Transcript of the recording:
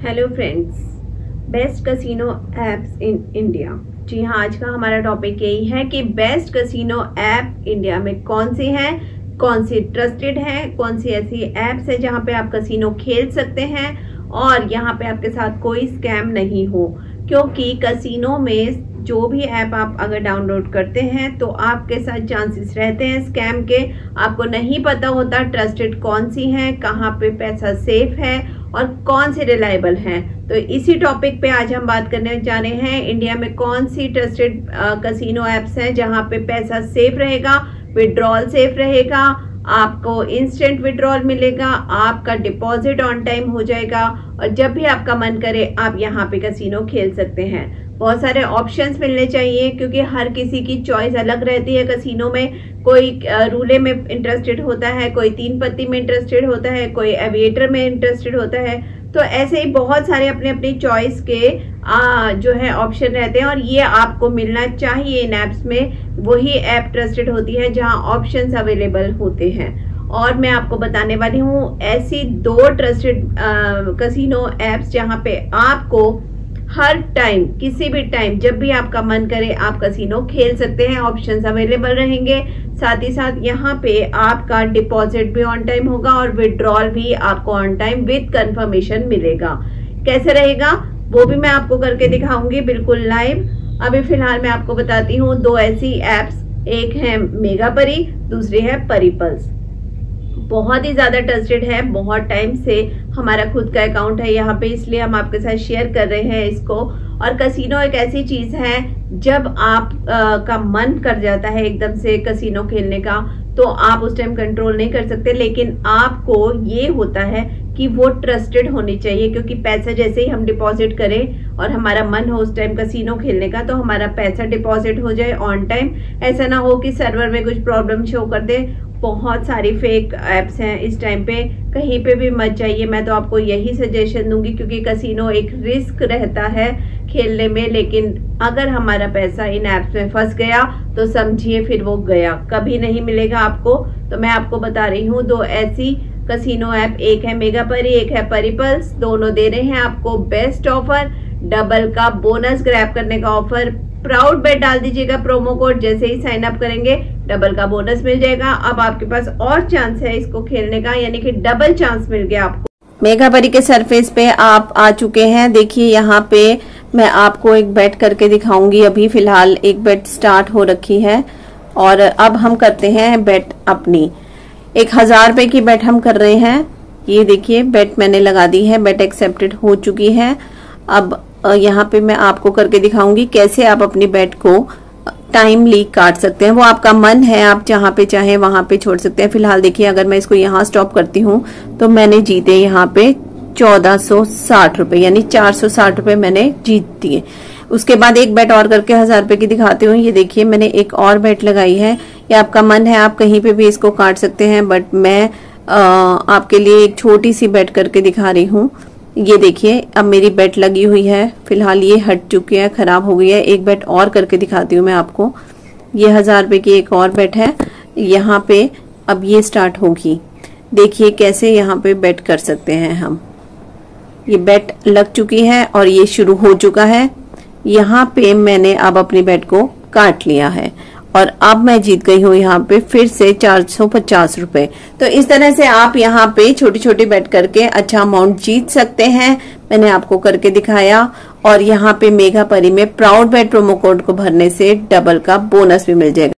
Hello friends, best casino apps in India. जी हाँ, आज का हमारा टॉपिक यही है कि बेस्ट कैसीनो ऐप इंडिया में कौन से हैं, कौन से ट्रस्टेड हैं, कौन सी ऐसी ऐप्स हैं जहाँ पे आप कैसीनो खेल सकते हैं और यहाँ पे आपके साथ कोई स्कैम नहीं हो। क्योंकि कैसीनो में जो भी ऐप आप अगर डाउनलोड करते हैं तो आपके साथ चांसेस रहते हैं स्कैम के। आपको नहीं पता होता ट्रस्टेड कौन सी हैं, कहाँ पे पैसा सेफ है और कौन से रिलायबल हैं। तो इसी टॉपिक पे आज हम बात करने जा रहे हैं, इंडिया में कौन सी ट्रस्टेड कैसीनो ऐप्स हैं जहाँ पे पैसा सेफ रहेगा, विड्रॉल सेफ रहेगा, आपको इंस्टेंट विड्रॉल मिलेगा, आपका डिपॉजिट ऑन टाइम हो जाएगा और जब भी आपका मन करे आप यहाँ पे कैसीनो खेल सकते हैं। बहुत सारे ऑप्शंस मिलने चाहिए क्योंकि हर किसी की चॉइस अलग रहती है कैसीनो में। कोई रूले में इंटरेस्टेड होता है, कोई तीन पत्ती में इंटरेस्टेड होता है, कोई एविएटर में इंटरेस्टेड होता है। तो ऐसे ही बहुत सारे अपने अपनी चॉइस के जो है ऑप्शन रहते हैं और ये आपको मिलना चाहिए इन ऐप्स में। वही ऐप ट्रस्टेड होती है जहाँ ऑप्शंस अवेलेबल होते हैं। और मैं आपको बताने वाली हूँ ऐसी दो ट्रस्टेड कैसीनो ऐप्स जहाँ पे आपको हर टाइम, किसी भी टाइम, जब भी आपका मन करे आप कैसीनो खेल सकते हैं। ऑप्शंस अवेलेबल रहेंगे, साथ ही साथ यहाँ पे आपका डिपॉजिट भी ऑन टाइम होगा और विड्रॉल भी आपको ऑन टाइम विद कंफर्मेशन मिलेगा। कैसे रहेगा वो भी मैं आपको करके दिखाऊंगी बिल्कुल लाइव। अभी फिलहाल मैं आपको बताती हूँ दो ऐसी एप्स, एक है मेगापरी, दूसरी है परिपल्स। बहुत ही ज़्यादा ट्रस्टेड है, बहुत टाइम से हमारा खुद का अकाउंट है यहाँ पे, इसलिए हम आपके साथ शेयर कर रहे हैं इसको। और कैसीनो एक ऐसी चीज़ है जब आप का मन कर जाता है एकदम से कैसीनो खेलने का तो आप उस टाइम कंट्रोल नहीं कर सकते, लेकिन आपको ये होता है कि वो ट्रस्टेड होनी चाहिए। क्योंकि पैसा जैसे ही हम डिपॉजिट करें और हमारा मन हो उस टाइम कैसीनो खेलने का तो हमारा पैसा डिपॉजिट हो जाए ऑन टाइम। ऐसा ना हो कि सर्वर में कुछ प्रॉब्लम शो कर दे। बहुत सारी फेक ऐप्स हैं इस टाइम पे, कहीं पे भी मत जाइए। मैं तो आपको यही सजेशन दूंगी क्योंकि कैसीनो एक रिस्क रहता है खेलने में, लेकिन अगर हमारा पैसा इन ऐप्स में फंस गया तो समझिए फिर वो गया, कभी नहीं मिलेगा आपको। तो मैं आपको बता रही हूँ दो ऐसी कैसीनो ऐप, एक है मेगापरी, एक है परिपल्स। दोनों दे रहे हैं आपको बेस्ट ऑफर, डबल का बोनस ग्रैब करने का ऑफर। प्राउडबेट डाल दीजिएगा प्रोमो कोड, जैसे ही साइन अप करेंगे डबल का बोनस मिल जाएगा। अब आपके पास और चांस है इसको खेलने का, यानी कि डबल चांस मिल गया आपको। मेगापरी के सरफेस पे आप आ चुके हैं। देखिए यहाँ पे मैं आपको एक बेट करके दिखाऊंगी। अभी फिलहाल एक बेट स्टार्ट हो रखी है और अब हम करते हैं बेट अपनी। 1000 रुपए की बेट हम कर रहे हैं। ये देखिए बेट मैंने लगा दी है, बेट एक्सेप्टेड हो चुकी है। अब यहाँ पे मैं आपको करके दिखाऊंगी कैसे आप अपनी बेट को टाइमली काट सकते हैं। वो आपका मन है, आप जहाँ पे चाहे वहाँ पे छोड़ सकते हैं। फिलहाल देखिए अगर मैं इसको यहाँ स्टॉप करती हूँ तो मैंने जीते यहाँ पे 1460 रुपए, यानी 460 रुपए मैंने जीत दिए। उसके बाद एक बेट और करके 1000 रुपए की दिखाती हूँ। ये देखिए मैंने एक और बेट लगाई है। ये आपका मन है, आप कहीं पे भी इसको काट सकते हैं, बट मैं आपके लिए एक छोटी सी बेट करके दिखा रही हूँ। ये देखिए अब मेरी बेट लगी हुई है, फिलहाल ये हट चुकी है, खराब हो गई है। एक बेट और करके दिखाती हूँ मैं आपको। ये 1000 रुपये की एक और बेट है यहाँ पे। अब ये स्टार्ट होगी, देखिए कैसे यहाँ पे बेट कर सकते हैं हम। ये बेट लग चुकी है और ये शुरू हो चुका है। यहाँ पे मैंने अब अपनी बेट को काट लिया है और अब मैं जीत गई हूँ यहाँ पे फिर से 450 रुपए। तो इस तरह से आप यहाँ पे छोटी छोटी बेट करके अच्छा अमाउंट जीत सकते हैं। मैंने आपको करके दिखाया। और यहाँ पे मेगापरी में प्राउडबेट प्रोमो कोड को भरने से डबल का बोनस भी मिल जाएगा।